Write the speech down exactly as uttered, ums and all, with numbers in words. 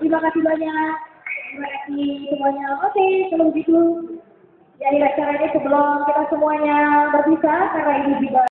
Terima kasih banyak, terima kasih semuanya. Oke, sebelum itu, jadi acaranya sebelum kita semuanya berpisah karena ini juga.